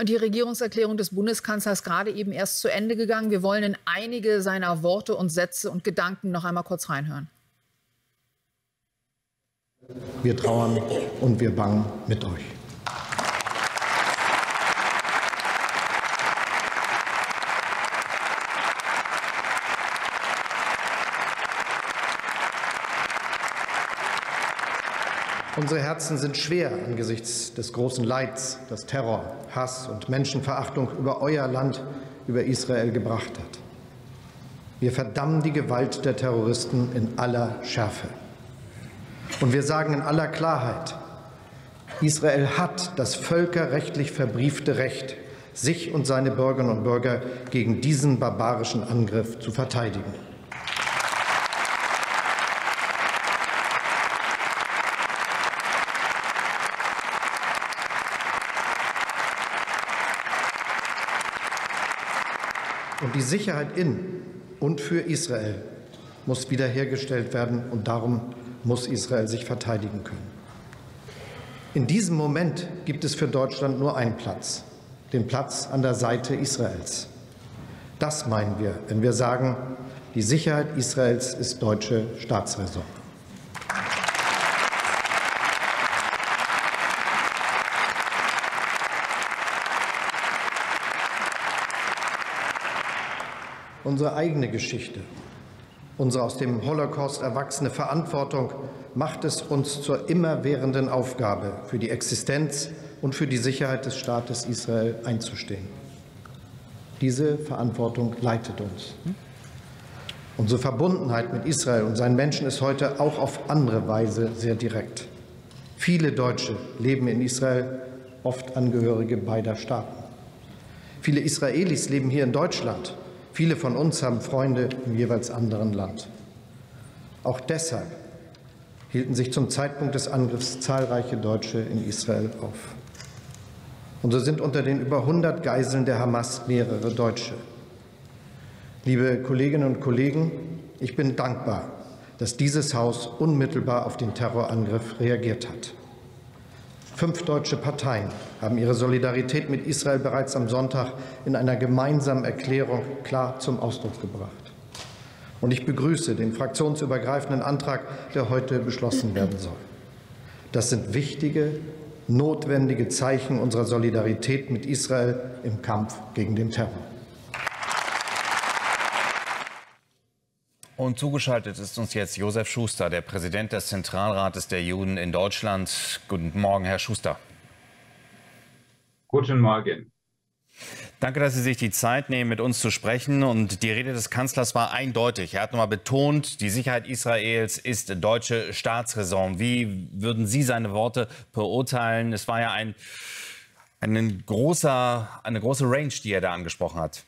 Und die Regierungserklärung des Bundeskanzlers gerade eben erst zu Ende gegangen. Wir wollen in einige seiner Worte und Sätze und Gedanken noch einmal kurz reinhören. Wir trauern und wir bangen mit euch. Unsere Herzen sind schwer angesichts des großen Leids, das Terror, Hass und Menschenverachtung über euer Land, über Israel gebracht hat. Wir verdammen die Gewalt der Terroristen in aller Schärfe. Und wir sagen in aller Klarheit, Israel hat das völkerrechtlich verbriefte Recht, sich und seine Bürgerinnen und Bürger gegen diesen barbarischen Angriff zu verteidigen. Und die Sicherheit in und für Israel muss wiederhergestellt werden, und darum muss Israel sich verteidigen können. In diesem Moment gibt es für Deutschland nur einen Platz, den Platz an der Seite Israels. Das meinen wir, wenn wir sagen, die Sicherheit Israels ist deutsche Staatsräson. Unsere eigene Geschichte, unsere aus dem Holocaust erwachsene Verantwortung macht es uns zur immerwährenden Aufgabe, für die Existenz und für die Sicherheit des Staates Israel einzustehen. Diese Verantwortung leitet uns. Unsere Verbundenheit mit Israel und seinen Menschen ist heute auch auf andere Weise sehr direkt. Viele Deutsche leben in Israel, oft Angehörige beider Staaten. Viele Israelis leben hier in Deutschland. Viele von uns haben Freunde im jeweils anderen Land. Auch deshalb hielten sich zum Zeitpunkt des Angriffs zahlreiche Deutsche in Israel auf. Und so sind unter den über 100 Geiseln der Hamas mehrere Deutsche. Liebe Kolleginnen und Kollegen, ich bin dankbar, dass dieses Haus unmittelbar auf den Terrorangriff reagiert hat. 5 deutsche Parteien haben ihre Solidarität mit Israel bereits am Sonntag in einer gemeinsamen Erklärung klar zum Ausdruck gebracht. Und ich begrüße den fraktionsübergreifenden Antrag, der heute beschlossen werden soll. Das sind wichtige, notwendige Zeichen unserer Solidarität mit Israel im Kampf gegen den Terror. Und zugeschaltet ist uns jetzt Josef Schuster, der Präsident des Zentralrates der Juden in Deutschland. Guten Morgen, Herr Schuster. Guten Morgen. Danke, dass Sie sich die Zeit nehmen, mit uns zu sprechen. Und die Rede des Kanzlers war eindeutig. Er hat nochmal betont, die Sicherheit Israels ist deutsche Staatsräson. Wie würden Sie seine Worte beurteilen? Es war ja eine große Range, die er da angesprochen hat.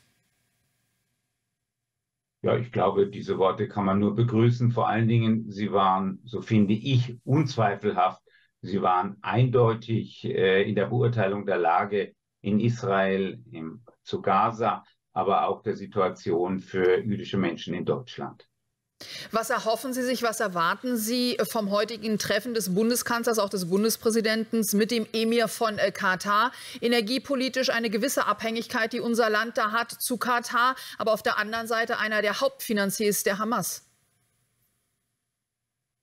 Ja, ich glaube, diese Worte kann man nur begrüßen. Vor allen Dingen, sie waren, so finde ich, unzweifelhaft. Sie waren eindeutig in der Beurteilung der Lage in Israel, zu Gaza, aber auch der Situation für jüdische Menschen in Deutschland. Was erhoffen Sie sich, was erwarten Sie vom heutigen Treffen des Bundeskanzlers, auch des Bundespräsidenten mit dem Emir von Katar? Energiepolitisch eine gewisse Abhängigkeit, die unser Land da hat zu Katar, aber auf der anderen Seite einer der Hauptfinanziers der Hamas.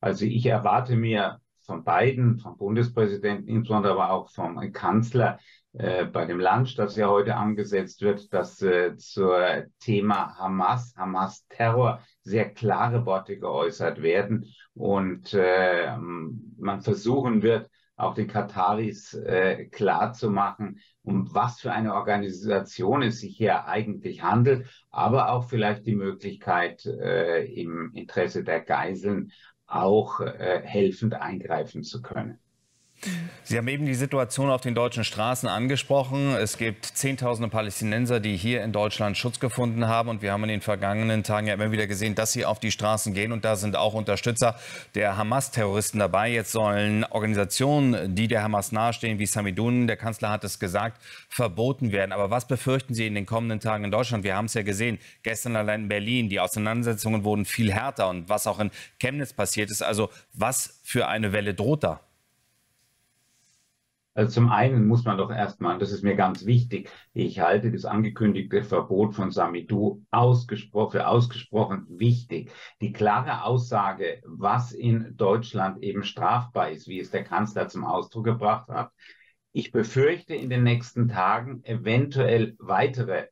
Also ich erwarte mir von beiden, vom Bundespräsidenten, insbesondere aber auch vom Kanzler, bei dem Lunch, das ja heute angesetzt wird, dass zur Thema Hamas, Hamas-Terror sehr klare Worte geäußert werden und man versuchen wird, auch den Kataris klarzumachen, um was für eine Organisation es sich hier eigentlich handelt, aber auch vielleicht die Möglichkeit, im Interesse der Geiseln auch helfend eingreifen zu können. Sie haben eben die Situation auf den deutschen Straßen angesprochen. Es gibt Zehntausende Palästinenser, die hier in Deutschland Schutz gefunden haben. Und wir haben in den vergangenen Tagen ja immer wieder gesehen, dass sie auf die Straßen gehen. Und da sind auch Unterstützer der Hamas-Terroristen dabei. Jetzt sollen Organisationen, die der Hamas nahestehen, wie Samidoun, der Kanzler hat es gesagt, verboten werden. Aber was befürchten Sie in den kommenden Tagen in Deutschland? Wir haben es ja gesehen, gestern allein in Berlin, die Auseinandersetzungen wurden viel härter. Und was auch in Chemnitz passiert ist, also was für eine Welle droht da? Zum einen muss man doch erstmal, und das ist mir ganz wichtig, ich halte das angekündigte Verbot von Samidoun für ausgesprochen wichtig. Die klare Aussage, was in Deutschland eben strafbar ist, wie es der Kanzler zum Ausdruck gebracht hat. Ich befürchte in den nächsten Tagen eventuell weitere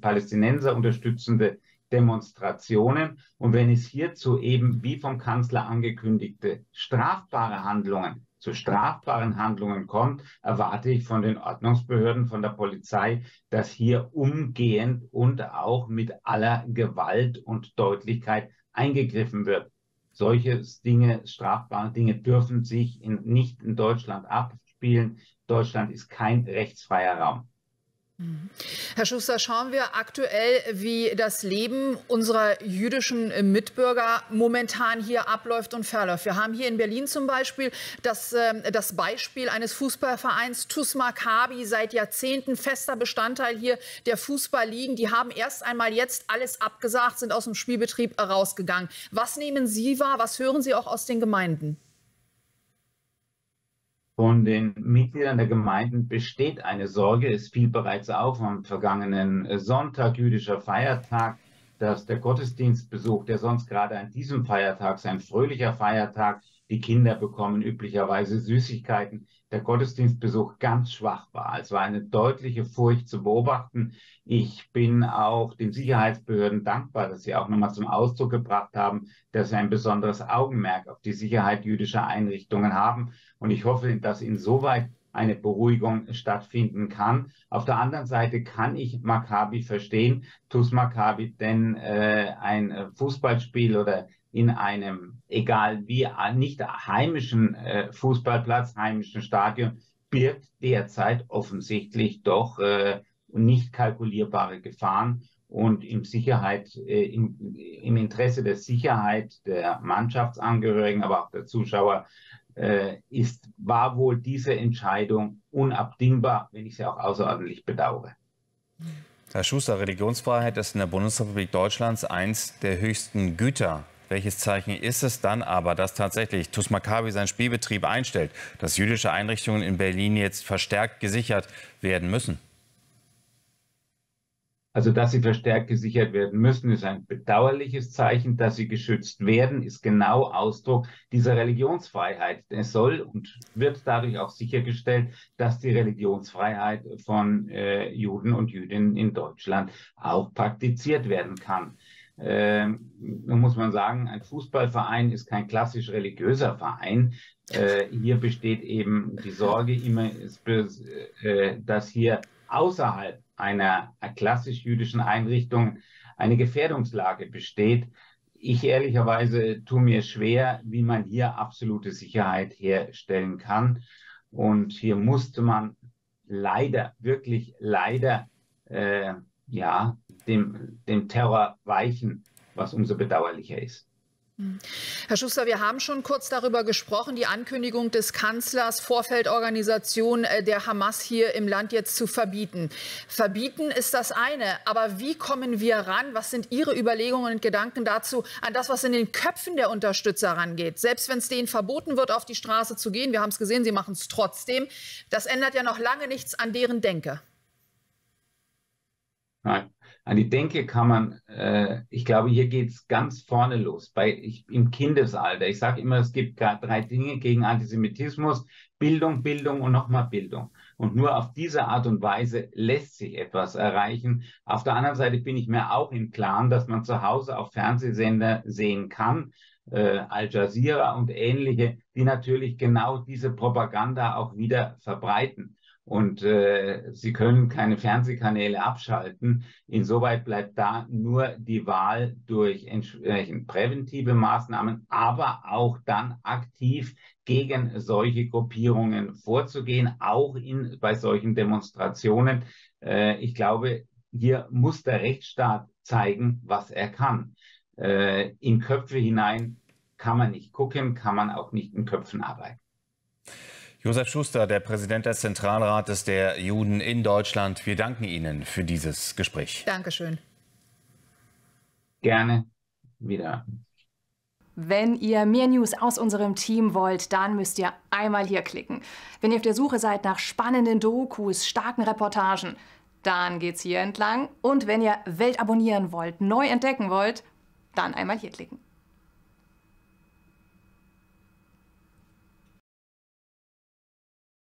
Palästinenser unterstützende Demonstrationen. Und wenn es hierzu eben, wie vom Kanzler angekündigte, strafbare Handlungen zu strafbaren Handlungen kommt, erwarte ich von den Ordnungsbehörden, von der Polizei, dass hier umgehend und auch mit aller Gewalt und Deutlichkeit eingegriffen wird. Solche Dinge, strafbare Dinge dürfen sich nicht in Deutschland abspielen. Deutschland ist kein rechtsfreier Raum. Herr Schuster, schauen wir aktuell, wie das Leben unserer jüdischen Mitbürger momentan hier abläuft und verläuft. Wir haben hier in Berlin zum Beispiel das Beispiel eines Fußballvereins TuS Makkabi, seit Jahrzehnten fester Bestandteil hier der Fußballligen. Die haben erst einmal jetzt alles abgesagt, sind aus dem Spielbetrieb rausgegangen. Was nehmen Sie wahr? Was hören Sie auch aus den Gemeinden? Von den Mitgliedern der Gemeinden besteht eine Sorge. Es fiel bereits auf am vergangenen Sonntag, jüdischer Feiertag, dass der Gottesdienstbesuch, der sonst gerade an diesem Feiertag, sein fröhlicher Feiertag, die Kinder bekommen üblicherweise Süßigkeiten, der Gottesdienstbesuch ganz schwach war. Es war eine deutliche Furcht zu beobachten. Ich bin auch den Sicherheitsbehörden dankbar, dass sie auch nochmal zum Ausdruck gebracht haben, dass sie ein besonderes Augenmerk auf die Sicherheit jüdischer Einrichtungen haben. Und ich hoffe, dass insoweit eine Beruhigung stattfinden kann. Auf der anderen Seite kann ich Makkabi verstehen, TuS Makkabi, denn ein Fußballspiel oder in einem, egal wie, nicht heimischen Fußballplatz, heimischen Stadion, birgt derzeit offensichtlich doch nicht kalkulierbare Gefahren. Und im Interesse der Sicherheit der Mannschaftsangehörigen, aber auch der Zuschauer, war wohl diese Entscheidung unabdingbar, wenn ich sie auch außerordentlich bedauere. Herr Schuster, Religionsfreiheit ist in der Bundesrepublik Deutschlands eins der höchsten Güter. Welches Zeichen ist es dann aber, dass tatsächlich TuS Makkabi seinen Spielbetrieb einstellt, dass jüdische Einrichtungen in Berlin jetzt verstärkt gesichert werden müssen? Also, dass sie verstärkt gesichert werden müssen, ist ein bedauerliches Zeichen. Dass sie geschützt werden, ist genau Ausdruck dieser Religionsfreiheit. Es soll und wird dadurch auch sichergestellt, dass die Religionsfreiheit von Juden und Jüdinnen in Deutschland auch praktiziert werden kann. Nun muss man sagen, ein Fußballverein ist kein klassisch religiöser Verein. Hier besteht eben die Sorge immer, dass hier außerhalb einer klassisch jüdischen Einrichtung eine Gefährdungslage besteht. Ich ehrlicherweise tue mir schwer, wie man hier absolute Sicherheit herstellen kann. Und hier musste man leider, wirklich leider, ja, dem Terror weichen, was umso bedauerlicher ist. Herr Schuster, wir haben schon kurz darüber gesprochen, die Ankündigung des Kanzlers, Vorfeldorganisation der Hamas hier im Land jetzt zu verbieten. Verbieten ist das eine, aber wie kommen wir ran? Was sind Ihre Überlegungen und Gedanken dazu, an das, was in den Köpfen der Unterstützer rangeht? Selbst wenn es denen verboten wird, auf die Straße zu gehen, wir haben es gesehen, sie machen es trotzdem. Das ändert ja noch lange nichts an deren Denke. Nein, an die Denke kann man, ich glaube, hier geht es ganz vorne los, im Kindesalter. Ich sage immer, es gibt drei Dinge gegen Antisemitismus: Bildung, Bildung und nochmal Bildung. Und nur auf diese Art und Weise lässt sich etwas erreichen. Auf der anderen Seite bin ich mir auch im Klaren, dass man zu Hause auch Fernsehsender sehen kann, Al Jazeera und ähnliche, die natürlich genau diese Propaganda auch wieder verbreiten. Und sie können keine Fernsehkanäle abschalten. Insoweit bleibt da nur die Wahl durch entsprechend präventive Maßnahmen, aber auch dann aktiv gegen solche Gruppierungen vorzugehen, auch bei solchen Demonstrationen. Ich glaube, hier muss der Rechtsstaat zeigen, was er kann. In Köpfe hinein kann man nicht gucken, kann man auch nicht in Köpfen arbeiten. Josef Schuster, der Präsident des Zentralrates der Juden in Deutschland. Wir danken Ihnen für dieses Gespräch. Dankeschön. Gerne. Wieder. Wenn ihr mehr News aus unserem Team wollt, dann müsst ihr einmal hier klicken. Wenn ihr auf der Suche seid nach spannenden Dokus, starken Reportagen, dann geht's hier entlang. Und wenn ihr Welt abonnieren wollt, neu entdecken wollt, dann einmal hier klicken.